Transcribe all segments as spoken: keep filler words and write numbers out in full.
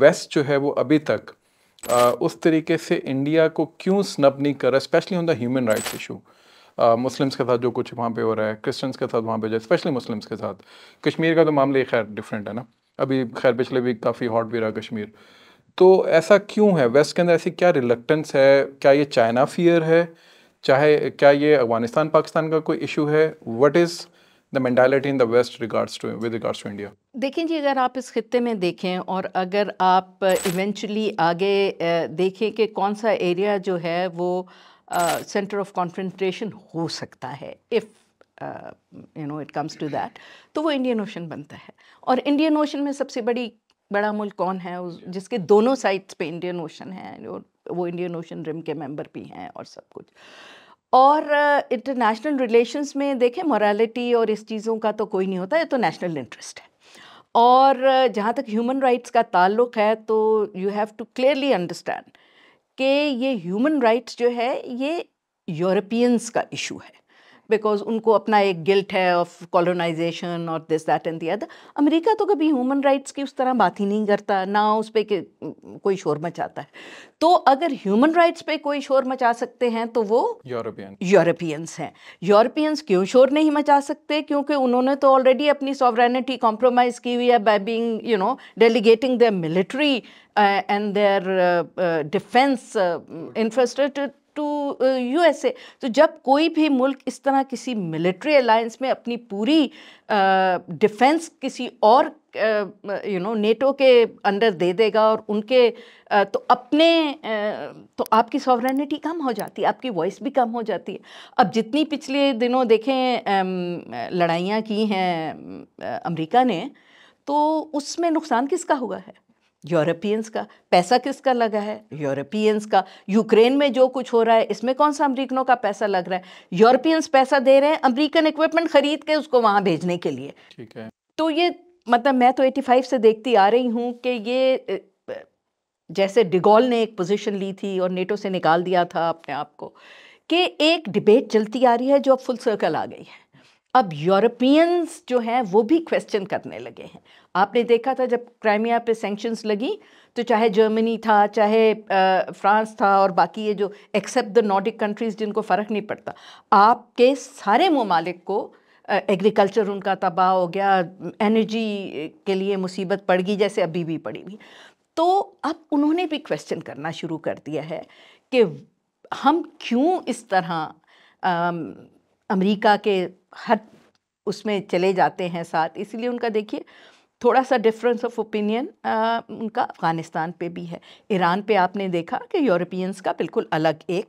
Waste जो है वो अभी तक आ, उस तरीके से इंडिया को क्यों स्नब नहीं कर रहा, specially on the human rights issue, Muslims के साथ जो कुछ वहाँ पे हो रहा है, क्रिश्चियंस के साथ वहाँ पे जो, स्पेशली मुस्लिम्स के साथ। कश्मीर का तो मामला खैर डिफरेंट है ना, अभी खैर पिछले वीक काफ़ी हॉट भी रहा कश्मीर। तो ऐसा क्यों है वेस्ट के अंदर, ऐसी क्या रिलक्टेंस है? क्या ये चाइना फियर है? चाहे क्या ये अफगानिस्तान पाकिस्तान का कोई इशू है? What is the mentality in the west regards to with regards to India? देखें जी, अगर आप इस खित्ते में देखें और अगर आप इवेंचुअली आगे देखें कि कौन सा एरिया जो है वो सेंटर ऑफ कॉन्फ्रेंटेशन हो सकता है, if you know it comes to that, तो वो इंडियन ओशन बनता है। और इंडियन ओशन में सबसे बड़ी बड़ा मुल्क कौन है जिसके दोनों साइड्स पे इंडियन ओशन है, और वो इंडियन ओशन रिम के मेंबर भी हैं और सब कुछ। और इंटरनेशनल uh, रिलेशंस में देखें, मोरालिटी और इस चीज़ों का तो कोई नहीं होता, ये तो नेशनल इंटरेस्ट है। और uh, जहाँ तक ह्यूमन राइट्स का ताल्लुक़ है, तो you have to clearly understand कि ये ह्यूमन राइट्स जो है ये यूरोपियंस का इशू है, बिकॉज उनको अपना एक गिल्ट है ऑफ कॉलोनाइजेशन और this that and the other. America तो कभी ह्यूमन राइट्स की उस तरह बात ही नहीं करता, ना उस पर कोई शोर मचाता है। तो अगर ह्यूमन राइट्स पे कोई शोर मचा सकते हैं तो वो यूरोपियन यूरोपियंस हैं। यूरोपियंस क्यों शोर नहीं मचा सकते? क्योंकि उन्होंने तो ऑलरेडी अपनी सॉवरेनिटी कॉम्प्रोमाइज़ की हुई है by being you know delegating their military and their defence infrastructure to USA. तो जब कोई भी मुल्क इस तरह किसी मिलिट्री अलायंस में अपनी पूरी डिफेंस uh, किसी और यू नो नेटो के अंडर दे देगा और उनके uh, तो अपने uh, तो आपकी सॉवरेनिटी कम हो जाती है, आपकी वॉइस भी कम हो जाती है। अब जितनी पिछले दिनों देखें um, लड़ाइयाँ की हैं अमेरिका ने, तो उसमें नुकसान किसका हुआ है? यूरोपियंस का। पैसा किसका लगा है? यूरोपियंस का। यूक्रेन में जो कुछ हो रहा है इसमें कौन सा अमरीकनों का पैसा लग रहा है? यूरोपियंस पैसा दे रहे हैं अमरीकन इक्विपमेंट खरीद के उसको वहाँ भेजने के लिए। ठीक है, तो ये मतलब मैं तो पचासी से देखती आ रही हूँ कि ये जैसे डिगॉल ने एक पोजीशन ली थी और नेटो से निकाल दिया था अपने आप को, कि एक डिबेट चलती आ रही है जो अब फुल सर्कल आ गई है। अब यूरोपियंस जो हैं वो भी क्वेश्चन करने लगे हैं। आपने देखा था जब क्राइमिया पे सैंक्शंस लगी, तो चाहे जर्मनी था, चाहे फ्रांस था और बाकी ये जो एक्सेप्ट द नॉर्डिक कंट्रीज़ जिनको फ़र्क नहीं पड़ता, आपके सारे ममालिक को एग्रीकल्चर उनका तबाह हो गया, एनर्जी के लिए मुसीबत पड़ गई, जैसे अभी भी पड़ी हुई। तो अब उन्होंने भी क्वेश्चन करना शुरू कर दिया है कि हम क्यों इस तरह अमेरिका के हर उसमें चले जाते हैं साथ। इसलिए उनका देखिए थोड़ा सा डिफरेंस ऑफ ओपिनियन उनका अफ़गानिस्तान पे भी है। ईरान पे आपने देखा कि यूरोपियंस का बिल्कुल अलग एक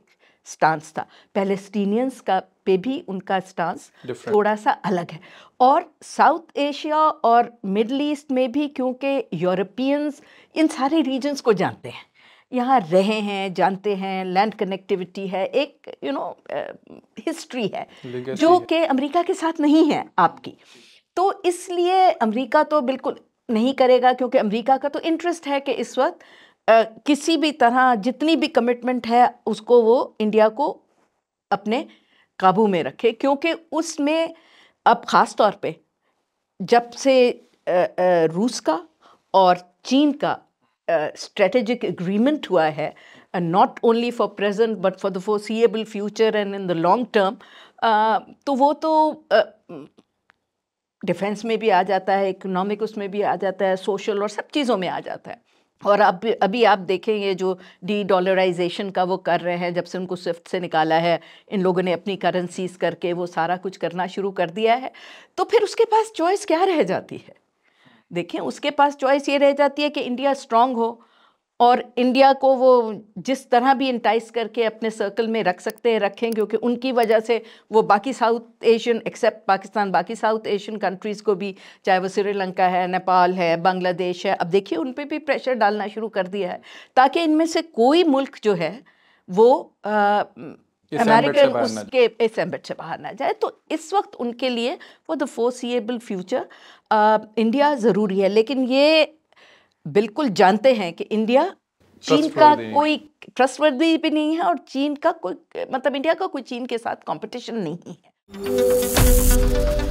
स्टांस था, पैलेस्टीनियंस का पे भी उनका स्टांस थोड़ा सा अलग है। और साउथ एशिया और मिडल ईस्ट में भी, क्योंकि यूरोपियंस इन सारे रीजन्स को जानते हैं, यहाँ रहे हैं, जानते हैं, लैंड कनेक्टिविटी है, एक यू नो हिस्ट्री है जो कि अमेरिका के साथ नहीं है आपकी। तो इसलिए अमेरिका तो बिल्कुल नहीं करेगा, क्योंकि अमेरिका का तो इंटरेस्ट है कि इस वक्त uh, किसी भी तरह जितनी भी कमिटमेंट है उसको वो इंडिया को अपने काबू में रखे, क्योंकि उसमें अब ख़ास तौर पे जब से uh, uh, रूस का और चीन का स्ट्रेटेजिक एग्रीमेंट हुआ है, not only for present but for the foreseeable future and in the long term, तो वो तो डिफेंस uh, में भी आ जाता है, इकोनॉमिक उसमें भी आ जाता है, सोशल और सब चीज़ों में आ जाता है। और अब अभी आप देखें ये जो डी डॉलराइजेशन का वो कर रहे हैं, जब से उनको स्विफ्ट से निकाला है इन लोगों ने, अपनी करेंसीज करके वो सारा कुछ करना शुरू कर दिया है। तो फिर उसके पास चॉइस क्या रह जाती है? देखें, उसके पास चॉइस ये रह जाती है कि इंडिया स्ट्रांग हो और इंडिया को वो जिस तरह भी इंटाइस करके अपने सर्कल में रख सकते हैं रखें, क्योंकि उनकी वजह से वो बाकी साउथ एशियन एक्सेप्ट पाकिस्तान बाकी साउथ एशियन कंट्रीज़ को भी, चाहे वो श्रीलंका है, नेपाल है, बांग्लादेश है, अब देखिए उन पर भी प्रेशर डालना शुरू कर दिया है, ताकि इनमें से कोई मुल्क जो है वो आ, अमेरिकन उसके इस एम्बेट से बाहर ना जाए। तो इस वक्त उनके लिए वो द फोरसीएबल फ्यूचर इंडिया ज़रूरी है, लेकिन ये बिल्कुल जानते हैं कि इंडिया चीन का कोई ट्रस्टवर्दी भी नहीं है और चीन का कोई मतलब इंडिया का कोई चीन के साथ कंपटीशन नहीं है।